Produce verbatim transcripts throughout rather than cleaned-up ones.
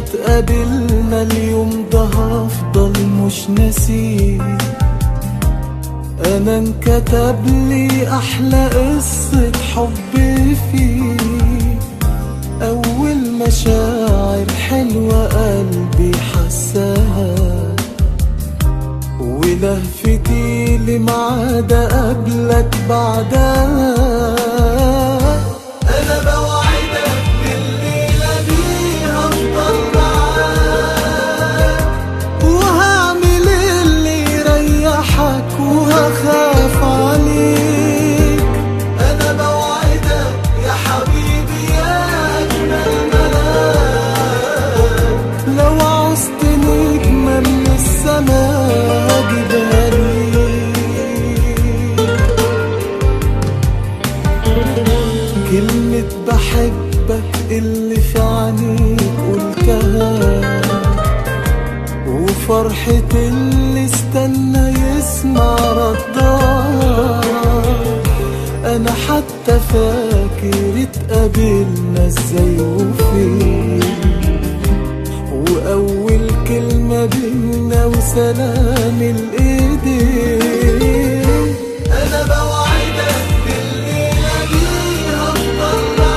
هتقابلنا اليوم ده هفضل مش ناسيه. انا انكتب لي احلى قصة حب فيه، اول مشاعر حلوة قلبي حساها، ولهفتي لمعاد قبلك بعدها. اللي في عينيك قلتها، وفرحة اللي استنى يسمع ردها. انا حتى فاكر اتقابلنا ازاي وفين، واول كلمة بينا وسلام الايدين. انا بوعدك بالليلة دي هفضل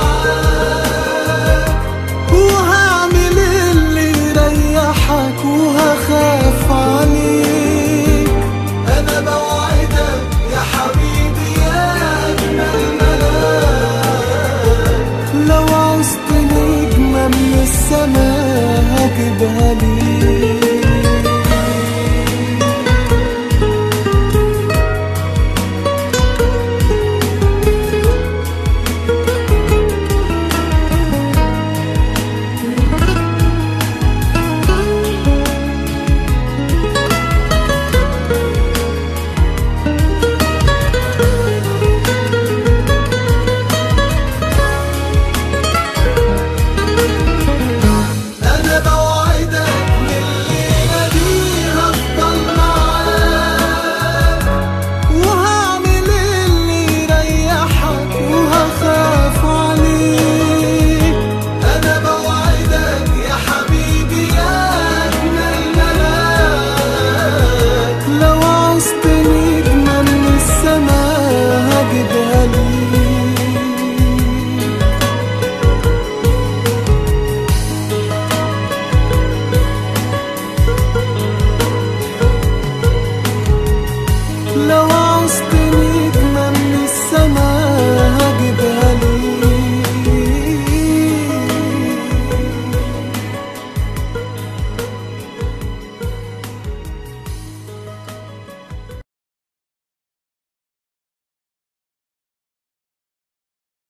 No.